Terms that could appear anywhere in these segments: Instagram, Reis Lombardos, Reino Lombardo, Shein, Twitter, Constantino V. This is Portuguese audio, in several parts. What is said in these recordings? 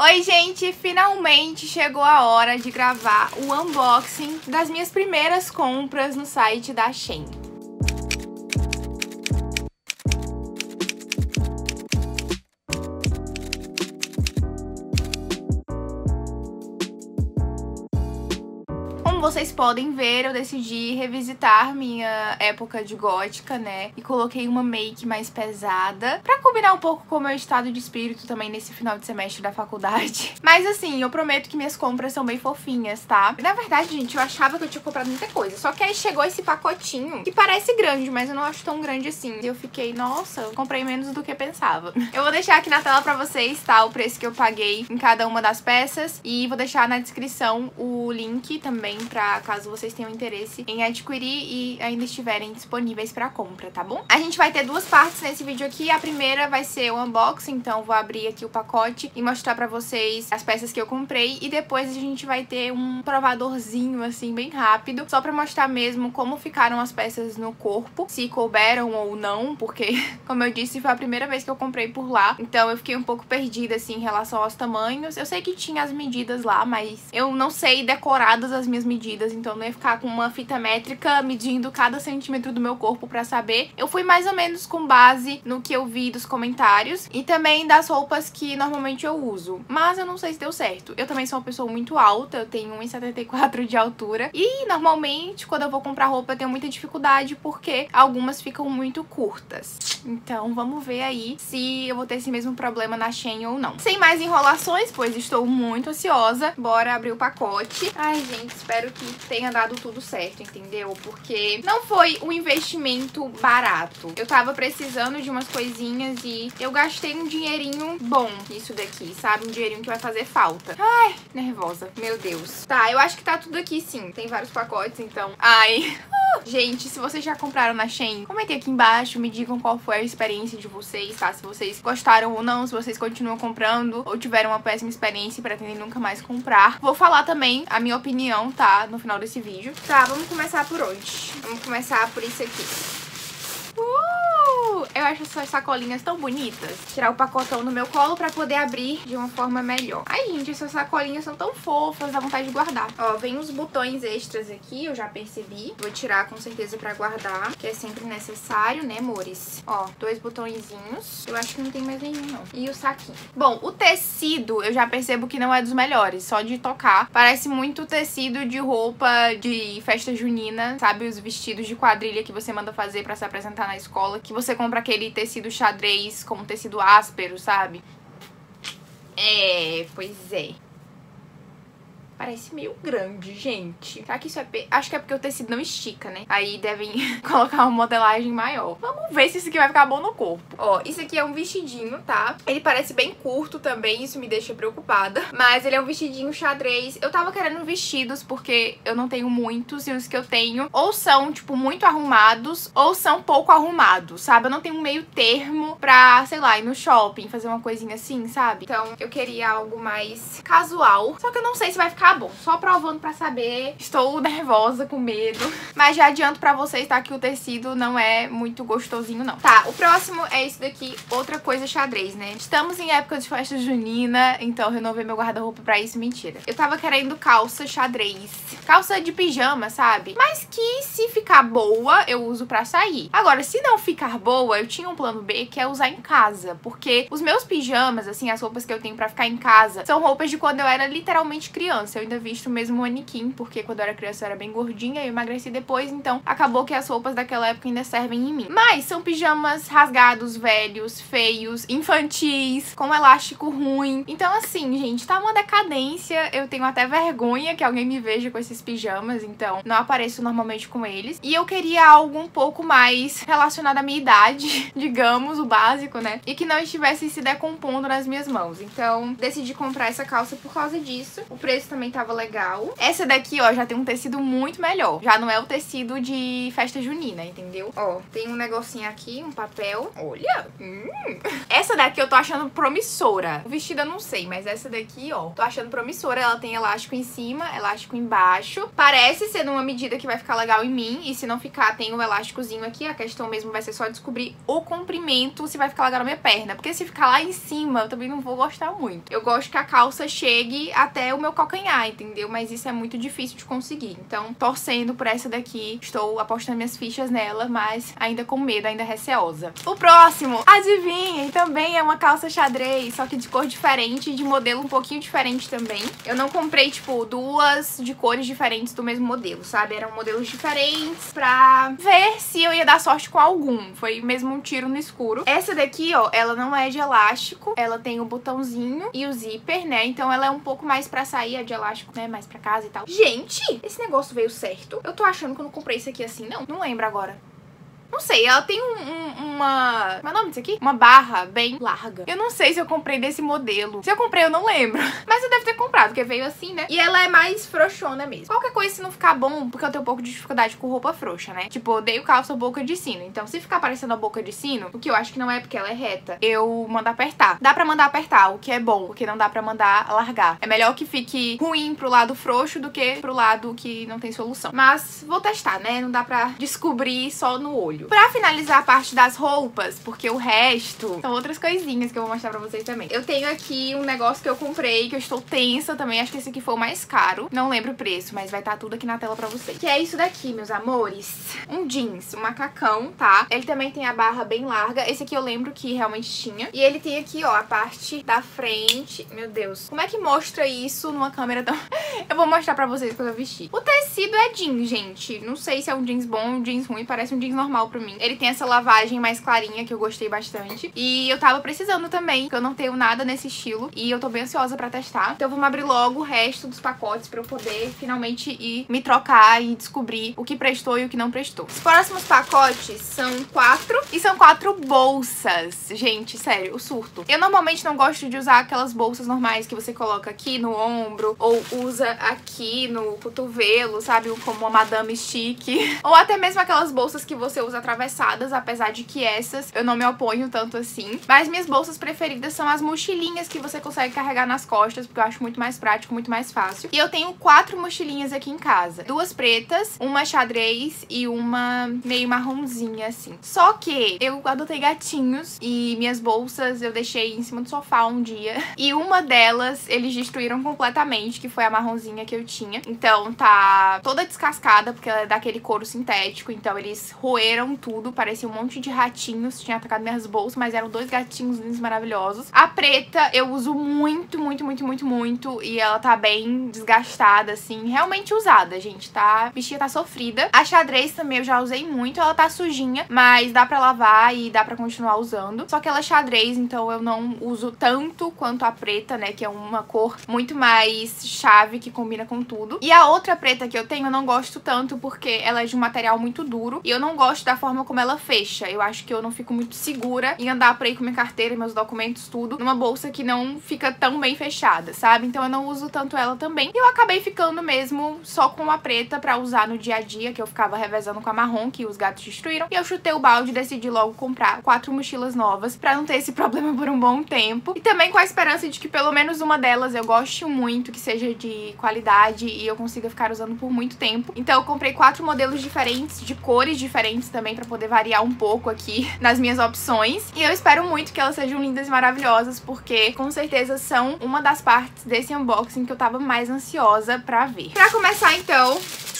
Oi gente, finalmente chegou a hora de gravar o unboxing das minhas primeiras compras no site da Shein. Como vocês podem ver, eu decidi revisitar minha época de gótica, né? E coloquei uma make mais pesada pra combinar um pouco com o meu estado de espírito também nesse final de semestre da faculdade. Mas assim, eu prometo que minhas compras são bem fofinhas, tá? Na verdade, gente, eu achava que eu tinha comprado muita coisa. Só que aí chegou esse pacotinho, que parece grande, mas eu não acho tão grande assim. E eu fiquei, nossa, eu comprei menos do que pensava. Eu vou deixar aqui na tela pra vocês, tá? O preço que eu paguei em cada uma das peças. E vou deixar na descrição o link também, pra caso vocês tenham interesse em adquirir e ainda estiverem disponíveis pra compra, tá bom? A gente vai ter duas partes nesse vídeo aqui. A primeira vai ser o unboxing, então vou abrir aqui o pacote e mostrar pra vocês as peças que eu comprei. E depois a gente vai ter um provadorzinho, assim, bem rápido, só pra mostrar mesmo como ficaram as peças no corpo, se couberam ou não, porque, como eu disse, foi a primeira vez que eu comprei por lá. Então eu fiquei um pouco perdida, assim, em relação aos tamanhos. Eu sei que tinha as medidas lá, mas eu não sei decoradas as minhas medidas, então não ia ficar com uma fita métrica medindo cada centímetro do meu corpo pra saber. Eu fui mais ou menos com base no que eu vi dos comentários e também das roupas que normalmente eu uso, mas eu não sei se deu certo. Eu também sou uma pessoa muito alta, eu tenho 1,74 de altura e normalmente quando eu vou comprar roupa eu tenho muita dificuldade porque algumas ficam muito curtas. Então vamos ver aí se eu vou ter esse mesmo problema na Shein ou não. Sem mais enrolações, pois estou muito ansiosa, bora abrir o pacote. Ai gente, espero que tenha dado tudo certo, entendeu? Porque não foi um investimento barato. Eu tava precisando de umas coisinhas e eu gastei um dinheirinho bom nisso daqui, sabe? Um dinheirinho que vai fazer falta. Ai, nervosa. Meu Deus. Tá, eu acho que tá tudo aqui sim. Tem vários pacotes, então... Ai... Gente, se vocês já compraram na Shein, comentem aqui embaixo, me digam qual foi a experiência de vocês, tá? Se vocês gostaram ou não, se vocês continuam comprando ou tiveram uma péssima experiência e pretendem nunca mais comprar. Vou falar também a minha opinião, tá? No final desse vídeo. Tá, vamos começar por onde? Vamos começar por isso aqui. Eu acho essas sacolinhas tão bonitas. Tirar o pacotão do meu colo pra poder abrir de uma forma melhor. Ai, gente, essas sacolinhas são tão fofas, dá vontade de guardar. Ó, vem uns botões extras aqui, eu já percebi. Vou tirar com certeza pra guardar, que é sempre necessário, né, amores? Ó, dois botõezinhos. Eu acho que não tem mais nenhum, não. E o saquinho. Bom, o tecido eu já percebo que não é dos melhores, só de tocar. Parece muito tecido de roupa de festa junina, sabe? Os vestidos de quadrilha que você manda fazer pra se apresentar na escola, que você compra aquele tecido xadrez como tecido áspero, sabe? É, pois é. Parece meio grande, gente. Será que isso é... Acho que é porque o tecido não estica, né? Aí devem colocar uma modelagem maior. Vamos ver se isso aqui vai ficar bom no corpo. Ó, isso aqui é um vestidinho, tá? Ele parece bem curto também, isso me deixa preocupada. Mas ele é um vestidinho xadrez. Eu tava querendo vestidos porque eu não tenho muitos. E os que eu tenho ou são, tipo, muito arrumados ou são pouco arrumados, sabe? Eu não tenho um meio termo pra, sei lá, ir no shopping, fazer uma coisinha assim, sabe? Então eu queria algo mais casual. Só que eu não sei se vai ficar... Tá bom, só provando pra saber. Estou nervosa, com medo. Mas já adianto pra vocês, tá? Que o tecido não é muito gostosinho, não. Tá, o próximo é isso daqui. Outra coisa xadrez, né? Estamos em época de festa junina, então eu renovei meu guarda-roupa pra isso. Mentira. Eu tava querendo calça xadrez. Calça de pijama, sabe? Mas que se ficar boa, eu uso pra sair. Agora, se não ficar boa, eu tinha um plano B, que é usar em casa. Porque os meus pijamas, assim, as roupas que eu tenho pra ficar em casa, são roupas de quando eu era literalmente criança. Eu ainda visto o mesmo manequim, porque quando eu era criança eu era bem gordinha e emagreci depois, então acabou que as roupas daquela época ainda servem em mim. Mas são pijamas rasgados, velhos, feios, infantis, com elástico ruim. Então assim, gente, tá uma decadência. Eu tenho até vergonha que alguém me veja com esses pijamas, então não apareço normalmente com eles. E eu queria algo um pouco mais relacionado à minha idade, digamos, o básico, né? E que não estivesse se decompondo nas minhas mãos. Então decidi comprar essa calça por causa disso. O preço também também tava legal. Essa daqui, ó, já tem um tecido muito melhor. Já não é o tecido de festa junina, entendeu? Ó, tem um negocinho aqui, um papel. Olha! Essa daqui eu tô achando promissora. O vestido eu não sei, mas essa daqui, ó, tô achando promissora. Ela tem elástico em cima, elástico embaixo. Parece ser numa medida que vai ficar legal em mim. E se não ficar, tem um elásticozinho aqui. A questão mesmo vai ser só descobrir o comprimento, se vai ficar legal na minha perna. Porque se ficar lá em cima, eu também não vou gostar muito. Eu gosto que a calça chegue até o meu calcanhar, entendeu? Mas isso é muito difícil de conseguir. Então, torcendo por essa daqui. Estou apostando minhas fichas nela, mas ainda com medo, ainda receosa. O próximo, adivinhem, também é uma calça xadrez, só que de cor diferente, de modelo um pouquinho diferente também. Eu não comprei, tipo, duas de cores diferentes do mesmo modelo, sabe? Eram modelos diferentes pra ver se eu ia dar sorte com algum. Foi mesmo um tiro no escuro. Essa daqui, ó, ela não é de elástico, ela tem o botãozinho e o zíper, né? Então ela é um pouco mais pra sair, é de elástico, né? Mais pra casa e tal. Gente, esse negócio veio certo. Eu tô achando que eu não comprei isso aqui assim, não. Não lembro agora. Não sei, ela tem uma... Como é o nome disso aqui? Uma barra bem larga. Eu não sei se eu comprei desse modelo. Se eu comprei, eu não lembro. Mas eu devo ter comprado, porque veio assim, né? E ela é mais frouxona mesmo. Qualquer coisa, se não ficar bom, porque eu tenho um pouco de dificuldade com roupa frouxa, né? Tipo, eu odeio calça boca de sino. Então, se ficar parecendo a boca de sino, o que eu acho que não é porque ela é reta, eu mando apertar. Dá pra mandar apertar, o que é bom, porque não dá pra mandar largar. É melhor que fique ruim pro lado frouxo do que pro lado que não tem solução. Mas vou testar, né? Não dá pra descobrir só no olho. Pra finalizar a parte das roupas, porque o resto são outras coisinhas que eu vou mostrar pra vocês também. Eu tenho aqui um negócio que eu comprei, que eu estou tensa também. Acho que esse aqui foi o mais caro. Não lembro o preço, mas vai estar tudo aqui na tela pra vocês. Que é isso daqui, meus amores. Um jeans, um macacão, tá? Ele também tem a barra bem larga. Esse aqui eu lembro que realmente tinha. E ele tem aqui, ó, a parte da frente. Meu Deus, como é que mostra isso numa câmera tão... Eu vou mostrar pra vocês quando eu vestir. O tecido é jeans, gente. Não sei se é um jeans bom, um jeans ruim. Parece um jeans normal pra mim. Ele tem essa lavagem mais clarinha que eu gostei bastante. E eu tava precisando também, porque eu não tenho nada nesse estilo. E eu tô bem ansiosa pra testar. Então vamos abrir logo o resto dos pacotes pra eu poder finalmente ir me trocar e descobrir o que prestou e o que não prestou. Os próximos pacotes são 4. E são 4 bolsas. Gente, sério, o surto. Eu normalmente não gosto de usar aquelas bolsas normais que você coloca aqui no ombro ou usa aqui no cotovelo, sabe? Como uma madame chique. Ou até mesmo aquelas bolsas que você usa atravessadas, apesar de que essas eu não me oponho tanto assim. Mas minhas bolsas preferidas são as mochilinhas que você consegue carregar nas costas, porque eu acho muito mais prático, muito mais fácil. E eu tenho 4 mochilinhas aqui em casa. 2 pretas, uma xadrez e uma meio marronzinha, assim. Só que eu adotei gatinhos e minhas bolsas eu deixei em cima do sofá um dia. E uma delas eles destruíram completamente, que foi a marronzinha que eu tinha. Então tá toda descascada, porque ela é daquele couro sintético, então eles roeram tudo, parecia um monte de ratinhos, tinha atacado minhas bolsas, mas eram 2 gatinhos lindos, maravilhosos. A preta eu uso muito, muito, muito, muito, muito, e ela tá bem desgastada, assim, realmente usada, gente, tá? A bichinha tá sofrida. A xadrez também eu já usei muito, ela tá sujinha, mas dá pra lavar e dá pra continuar usando. Só que ela é xadrez, então eu não uso tanto quanto a preta, né, que é uma cor muito mais chave, que combina com tudo. E a outra preta que eu tenho eu não gosto tanto, porque ela é de um material muito duro, e eu não gosto da forma como ela fecha. Eu acho que eu não fico muito segura em andar por aí com minha carteira, meus documentos, tudo, numa bolsa que não fica tão bem fechada, sabe? Então eu não uso tanto ela também. E eu acabei ficando mesmo só com a preta pra usar no dia a dia, que eu ficava revezando com a marrom, que os gatos destruíram. E eu chutei o balde e decidi logo comprar 4 mochilas novas pra não ter esse problema por um bom tempo. E também com a esperança de que pelo menos uma delas eu goste muito, que seja de qualidade e eu consiga ficar usando por muito tempo. Então eu comprei 4 modelos diferentes, de cores diferentes também, pra poder variar um pouco aqui nas minhas opções. E eu espero muito que elas sejam lindas e maravilhosas, porque com certeza são uma das partes desse unboxing que eu tava mais ansiosa pra ver. Pra começar então...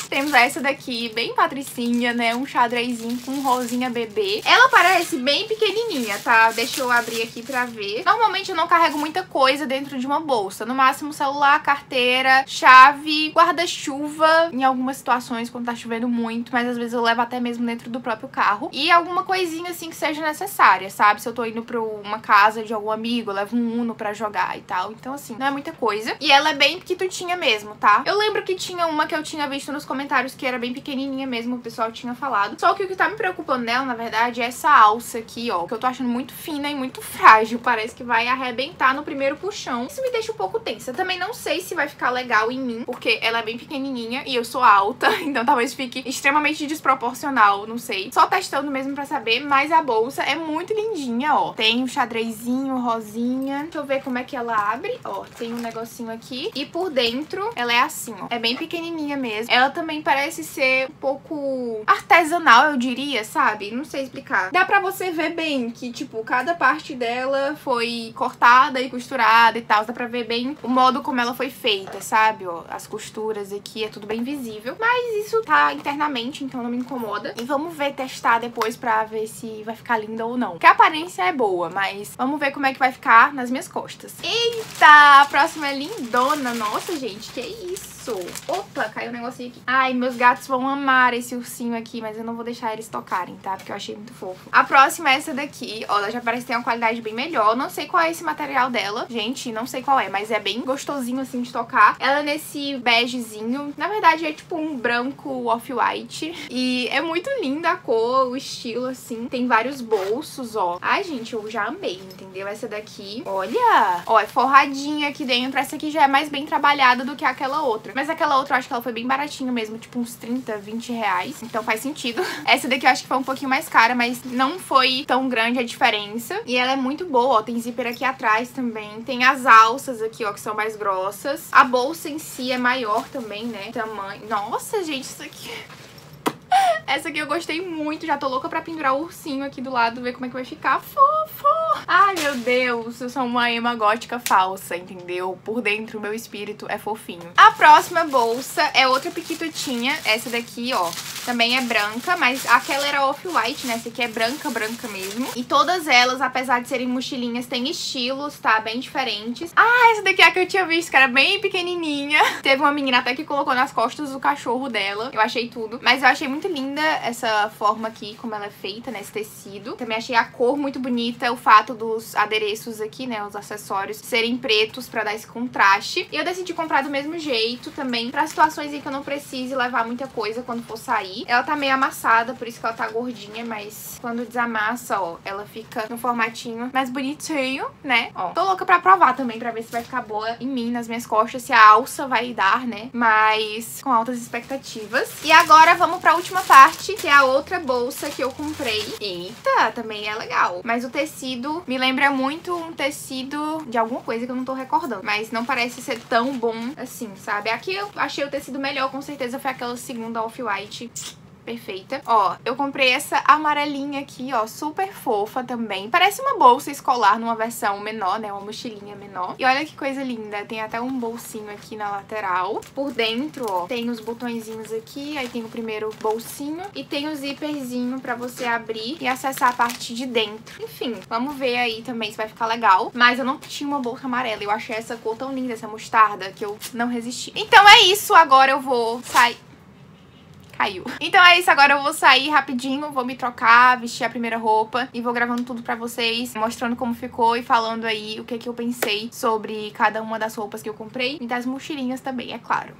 temos essa daqui, bem patricinha, né? Um xadrezinho com rosinha bebê. Ela parece bem pequenininha, tá? Deixa eu abrir aqui pra ver. Normalmente eu não carrego muita coisa dentro de uma bolsa. No máximo celular, carteira, chave, guarda-chuva. Em algumas situações, quando tá chovendo muito. Mas às vezes eu levo até mesmo dentro do próprio carro. E alguma coisinha assim que seja necessária, sabe? Se eu tô indo pra uma casa de algum amigo, eu levo um Uno pra jogar e tal. Então assim, não é muita coisa. E ela é bem pequitutinha mesmo, tá? Eu lembro que tinha uma que eu tinha visto nos comentários comentários que era bem pequenininha mesmo, o pessoal tinha falado. Só que o que tá me preocupando nela, na verdade, é essa alça aqui, ó, que eu tô achando muito fina e muito frágil, parece que vai arrebentar no primeiro puxão. Isso me deixa um pouco tensa. Também não sei se vai ficar legal em mim, porque ela é bem pequenininha e eu sou alta, então talvez fique extremamente desproporcional, não sei. Só testando mesmo pra saber, mas a bolsa é muito lindinha, ó. Tem um xadrezinho, rosinha. Deixa eu ver como é que ela abre, ó. Tem um negocinho aqui. E por dentro, ela é assim, ó. É bem pequenininha mesmo. Ela também parece ser um pouco artesanal, eu diria, sabe? Não sei explicar. Dá pra você ver bem que, tipo, cada parte dela foi cortada e costurada e tal. Dá pra ver bem o modo como ela foi feita, sabe? Ó, as costuras aqui, é tudo bem visível. Mas isso tá internamente, então não me incomoda. E vamos ver, testar depois pra ver se vai ficar linda ou não. Porque a aparência é boa, mas vamos ver como é que vai ficar nas minhas costas. Eita! A próxima é lindona. Nossa, gente, que isso? Opa, caiu um negocinho aqui. Ai, meus gatos vão amar esse ursinho aqui, mas eu não vou deixar eles tocarem, tá? Porque eu achei muito fofo. A próxima é essa daqui. Ó, ela já parece ter uma qualidade bem melhor. Não sei qual é esse material dela. Gente, não sei qual é, mas é bem gostosinho, assim, de tocar. Ela é nesse begezinho. Na verdade, é tipo um branco off-white. E é muito linda a cor, o estilo, assim. Tem vários bolsos, ó. Ai, gente, eu já amei, entendeu? Essa daqui, olha! Ó, é forradinha aqui dentro. Essa aqui já é mais bem trabalhada do que aquela outra. Mas aquela outra, eu acho que ela foi bem baratinha mesmo, tipo uns 30, 20 reais. Então faz sentido. Essa daqui eu acho que foi um pouquinho mais cara, mas não foi tão grande a diferença. E ela é muito boa, ó. Tem zíper aqui atrás também. Tem as alças aqui, ó, que são mais grossas. A bolsa em si é maior também, né? Tamanho... Nossa, gente, isso aqui... Essa aqui eu gostei muito, já tô louca pra pendurar o ursinho aqui do lado, ver como é que vai ficar. Fofo! Ai, meu Deus, eu sou uma ema gótica falsa, entendeu? Por dentro, o meu espírito é fofinho. A próxima bolsa é outra piquitutinha, essa daqui, ó. Também é branca, mas aquela era off-white, né? Essa aqui é branca, branca mesmo. E todas elas, apesar de serem mochilinhas, têm estilos, tá? Bem diferentes. Ah, essa daqui é a que eu tinha visto, que era bem pequenininha. Teve uma menina até que colocou nas costas o cachorro dela. Eu achei tudo. Mas eu achei muito linda essa forma aqui, como ela é feita, né? Esse tecido. Também achei a cor muito bonita, o fato dos adereços aqui, né? Os acessórios serem pretos pra dar esse contraste. E eu decidi comprar do mesmo jeito também, pra situações em que eu não precise levar muita coisa quando for sair. Ela tá meio amassada, por isso que ela tá gordinha, mas quando desamassa, ó, ela fica no formatinho mais bonitinho, né? Ó, tô louca pra provar também, pra ver se vai ficar boa em mim, nas minhas costas, se a alça vai dar, né? Mas com altas expectativas. E agora vamos pra última parte, que é a outra bolsa que eu comprei. Eita, também é legal. Mas o tecido me lembra muito um tecido de alguma coisa que eu não tô recordando. Mas não parece ser tão bom assim, sabe? Aqui eu achei o tecido melhor, com certeza foi aquela segunda off-white perfeita. Ó, eu comprei essa amarelinha aqui, ó, super fofa também. Parece uma bolsa escolar numa versão menor, né? Uma mochilinha menor. E olha que coisa linda. Tem até um bolsinho aqui na lateral. Por dentro, ó, tem os botõezinhos aqui. Aí tem o primeiro bolsinho. E tem o zíperzinho pra você abrir e acessar a parte de dentro. Enfim, vamos ver aí também se vai ficar legal. Mas eu não tinha uma bolsa amarela. Eu achei essa cor tão linda, essa mostarda, que eu não resisti. Então é isso. Agora eu vou sair... Caiu. Então é isso, agora eu vou sair rapidinho, vou me trocar, vestir a primeira roupa e vou gravando tudo pra vocês, mostrando como ficou e falando aí o que que eu pensei sobre cada uma das roupas que eu comprei e das mochilinhas também, é claro.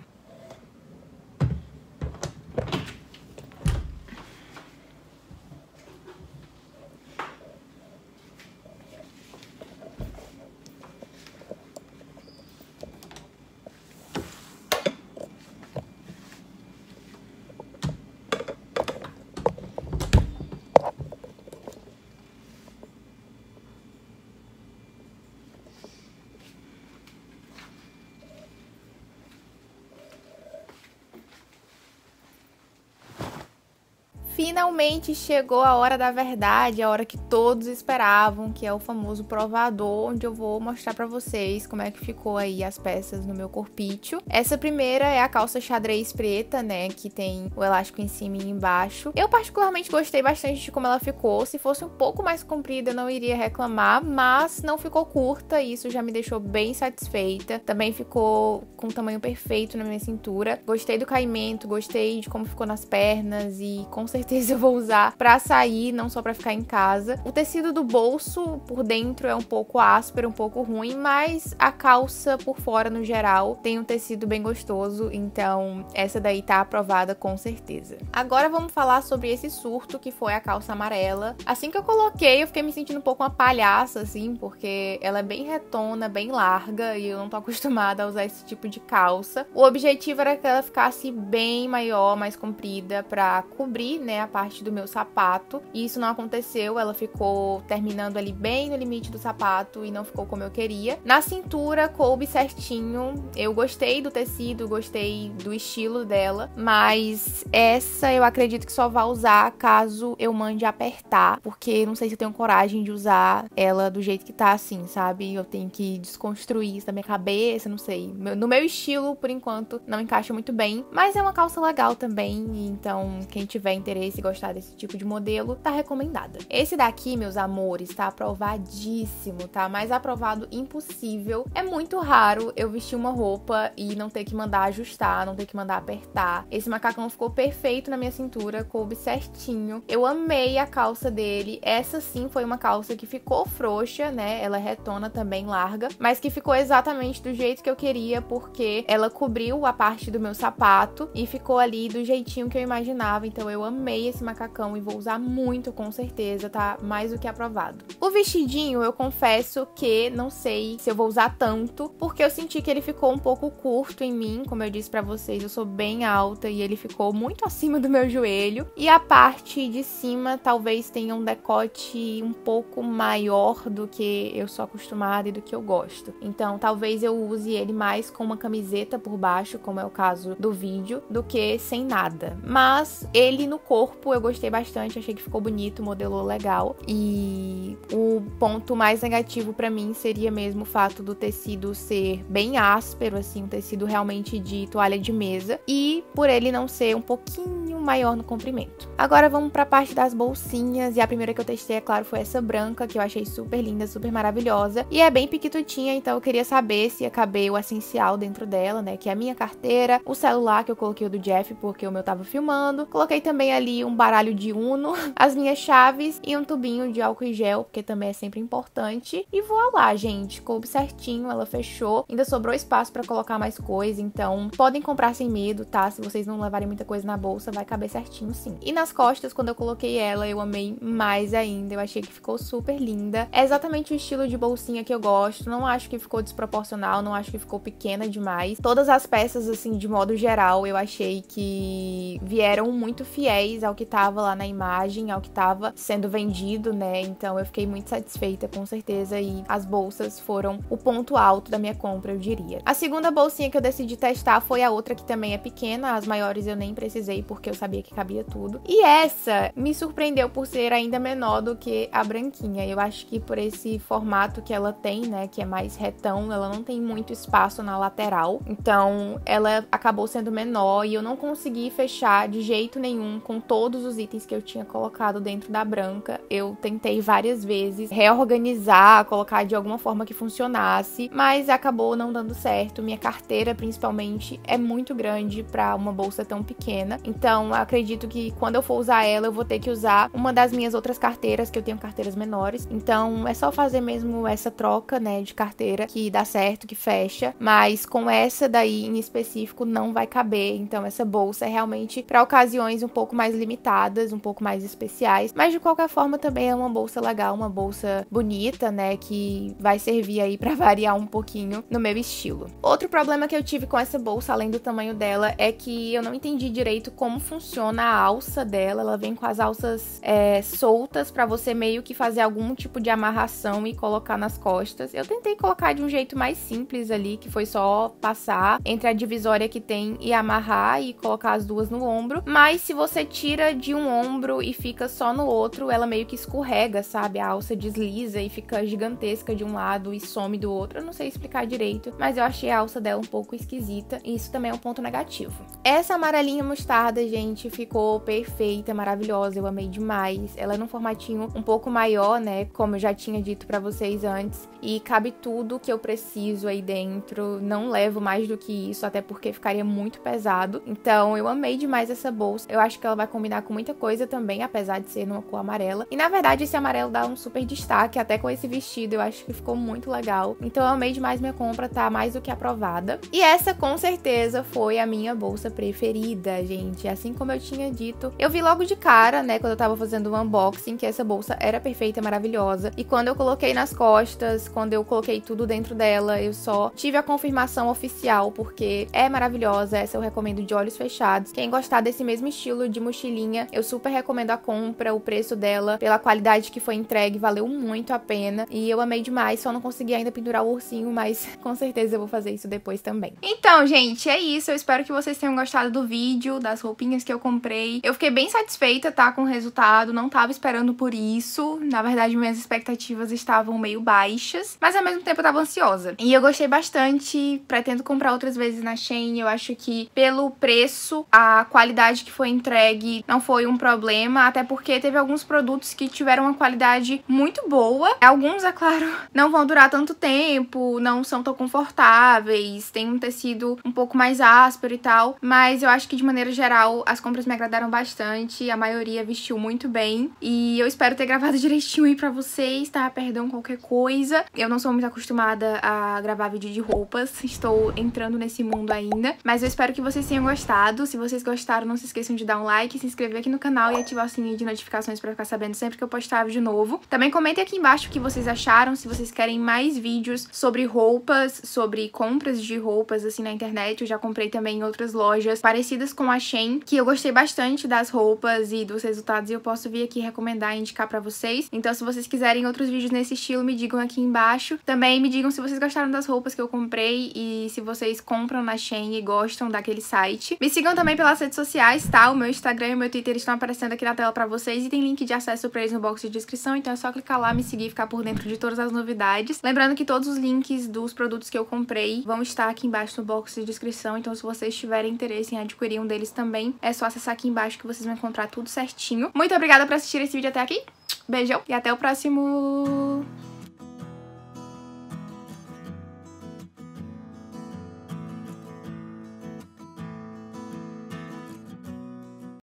Finalmente chegou a hora da verdade, a hora que todos esperavam, que é o famoso provador, onde eu vou mostrar pra vocês como é que ficou aí as peças no meu corpício. Essa primeira é a calça xadrez preta, né, que tem o elástico em cima e embaixo. Eu particularmente gostei bastante de como ela ficou. Se fosse um pouco mais comprida, eu não iria reclamar, mas não ficou curta e isso já me deixou bem satisfeita. Também ficou com o tamanho perfeito na minha cintura. Gostei do caimento, gostei de como ficou nas pernas e com certeza certeza eu vou usar pra sair, não só pra ficar em casa. O tecido do bolso por dentro é um pouco áspero, um pouco ruim, mas a calça por fora, no geral, tem um tecido bem gostoso, então essa daí tá aprovada com certeza. Agora vamos falar sobre esse surto que foi a calça amarela. Assim que eu coloquei, eu fiquei me sentindo um pouco uma palhaça, assim, porque ela é bem retona, bem larga, e eu não tô acostumada a usar esse tipo de calça. O objetivo era que ela ficasse bem maior, mais comprida, pra cobrir, né, a parte do meu sapato, e isso não aconteceu. Ela ficou terminando ali bem no limite do sapato e não ficou como eu queria. Na cintura coube certinho, eu gostei do tecido, gostei do estilo dela, mas essa eu acredito que só vá usar caso eu mande apertar, porque não sei se eu tenho coragem de usar ela do jeito que tá assim, sabe? Eu tenho que desconstruir isso da minha cabeça, não sei. No meu estilo, por enquanto, não encaixa muito bem, mas é uma calça legal também, então quem tiver interesse e gostar desse tipo de modelo, tá recomendada. Esse daqui, meus amores, tá aprovadíssimo, tá? Mais aprovado impossível. É muito raro eu vestir uma roupa e não ter que mandar ajustar, não ter que mandar apertar. Esse macacão ficou perfeito na minha cintura, coube certinho. Eu amei a calça dele. Essa sim foi uma calça que ficou frouxa, né? Ela é retona também, larga, mas que ficou exatamente do jeito que eu queria, porque ela cobriu a parte do meu sapato e ficou ali do jeitinho que eu imaginava. Então eu amei esse macacão e vou usar muito, com certeza, tá? Mais do que aprovado. O vestidinho, eu confesso que não sei se eu vou usar tanto, porque eu senti que ele ficou um pouco curto em mim. Como eu disse pra vocês, eu sou bem alta e ele ficou muito acima do meu joelho, e a parte de cima talvez tenha um decote um pouco maior do que eu sou acostumada e do que eu gosto. Então talvez eu use ele mais com uma camiseta por baixo, como é o caso do vídeo, do que sem nada. Mas ele no corpo eu gostei bastante, achei que ficou bonito, modelou legal. E o ponto mais negativo pra mim seria mesmo o fato do tecido ser bem áspero, assim, um tecido realmente de toalha de mesa, e por ele não ser um pouquinho maior no comprimento. Agora vamos pra parte das bolsinhas, e a primeira que eu testei, é claro, foi essa branca, que eu achei super linda, super maravilhosa, e é bem piquitutinha, então eu queria saber se ia caber o essencial dentro dela, né, que é a minha carteira, o celular, que eu coloquei o do Jeff porque o meu tava filmando, coloquei também ali um baralho de Uno, as minhas chaves e um tubinho de álcool em gel, porque também é sempre importante, e voa lá, gente, coube certinho, ela fechou, ainda sobrou espaço pra colocar mais coisa, então podem comprar sem medo, tá? Se vocês não levarem muita coisa na bolsa, vai caber certinho sim. E nas costas, quando eu coloquei ela, eu amei mais ainda, eu achei que ficou super linda, é exatamente o estilo de bolsinha que eu gosto, não acho que ficou desproporcional, não acho que ficou pequena demais. Todas as peças, assim, de modo geral, eu achei que vieram muito fiéis ao que tava lá na imagem, ao que tava sendo vendido, né? Então eu fiquei muito satisfeita, com certeza, e as bolsas foram o ponto alto da minha compra, eu diria. A segunda bolsinha que eu decidi testar foi a outra que também é pequena, as maiores eu nem precisei porque eu sabia que cabia tudo. E essa me surpreendeu por ser ainda menor do que a branquinha. Eu acho que por esse formato que ela tem, né, que é mais retão, ela não tem muito espaço na lateral, então ela acabou sendo menor e eu não consegui fechar de jeito nenhum com todos os itens que eu tinha colocado dentro da branca. Eu tentei várias vezes reorganizar, colocar de alguma forma que funcionasse, mas acabou não dando certo. Minha carteira, principalmente, é muito grande para uma bolsa tão pequena, então acredito que quando eu for usar ela, eu vou ter que usar uma das minhas outras carteiras, que eu tenho carteiras menores, então é só fazer mesmo essa troca, né, de carteira, que dá certo, que fecha, mas com essa daí em específico não vai caber. Então essa bolsa é realmente para ocasiões um pouco mais limitadas, um pouco mais especiais, mas de qualquer forma também é uma bolsa legal, uma bolsa bonita, né, que vai servir aí para variar um pouquinho no meu estilo. Outro problema que eu tive com essa bolsa, além do tamanho dela, é que eu não entendi direito como funciona a alça dela. Ela vem com as alças soltas para você meio que fazer algum tipo de amarração e colocar nas costas. Eu tentei colocar de um jeito mais simples ali, que foi só passar entre a divisória que tem e amarrar e colocar as duas no ombro, mas se você tira de um ombro e fica só no outro, ela meio que escorrega, sabe? A alça desliza e fica gigantesca de um lado e some do outro. Eu não sei explicar direito, mas eu achei a alça dela um pouco esquisita, e isso também é um ponto negativo. Essa amarelinha mostarda, gente, gente, ficou perfeita, maravilhosa, eu amei demais. Ela é num formatinho um pouco maior, né, como eu já tinha dito pra vocês antes. E cabe tudo que eu preciso aí dentro, não levo mais do que isso, até porque ficaria muito pesado. Então eu amei demais essa bolsa, eu acho que ela vai combinar com muita coisa também, apesar de ser numa cor amarela. E na verdade esse amarelo dá um super destaque, até com esse vestido, eu acho que ficou muito legal. Então eu amei demais minha compra, tá mais do que aprovada. E essa com certeza foi a minha bolsa preferida, gente. Assim como eu tinha dito, eu vi logo de cara, né, quando eu tava fazendo o unboxing, que essa bolsa era perfeita, maravilhosa. E quando eu coloquei nas costas, quando eu coloquei tudo dentro dela, eu só tive a confirmação oficial, porque é maravilhosa. Essa eu recomendo de olhos fechados. Quem gostar desse mesmo estilo de mochilinha, eu super recomendo a compra. O preço dela, pela qualidade que foi entregue, valeu muito a pena. E eu amei demais, só não consegui ainda pendurar o ursinho, mas com certeza eu vou fazer isso depois também. Então, gente, é isso. Eu espero que vocês tenham gostado do vídeo, das roupinhas que eu comprei. Eu fiquei bem satisfeita, tá, com o resultado. Não tava esperando por isso. Na verdade, minhas expectativas estavam meio baixas, mas ao mesmo tempo eu tava ansiosa. E eu gostei bastante, pretendo comprar outras vezes na Shein. Eu acho que pelo preço, a qualidade que foi entregue não foi um problema, até porque teve alguns produtos que tiveram uma qualidade muito boa. Alguns, é claro, não vão durar tanto tempo, não são tão confortáveis, tem um tecido um pouco mais áspero e tal, mas eu acho que de maneira geral as compras me agradaram bastante, a maioria vestiu muito bem e eu espero ter gravado direitinho aí pra vocês, tá? Perdão qualquer coisa, eu não sou muito acostumada a gravar vídeo de roupas, estou entrando nesse mundo ainda, mas eu espero que vocês tenham gostado. Se vocês gostaram, não se esqueçam de dar um like, se inscrever aqui no canal e ativar o sininho de notificações pra ficar sabendo sempre que eu postar vídeo novo. Também comentem aqui embaixo o que vocês acharam, se vocês querem mais vídeos sobre roupas, sobre compras de roupas assim na internet. Eu já comprei também em outras lojas parecidas com a Shein, que eu gostei bastante das roupas e dos resultados, e eu posso vir aqui recomendar e indicar pra vocês. Então se vocês quiserem outros vídeos nesse estilo, me digam aqui embaixo. Também me digam se vocês gostaram das roupas que eu comprei e se vocês compram na Shein e gostam daquele site. Me sigam também pelas redes sociais, tá? O meu Instagram e o meu Twitter estão aparecendo aqui na tela pra vocês e tem link de acesso pra eles no box de descrição, então é só clicar lá, me seguir e ficar por dentro de todas as novidades. Lembrando que todos os links dos produtos que eu comprei vão estar aqui embaixo no box de descrição, então se vocês tiverem interesse em adquirir um deles também, é só acessar aqui embaixo que vocês vão encontrar tudo certinho. Muito obrigada por assistir esse vídeo até aqui, beijão e até o próximo...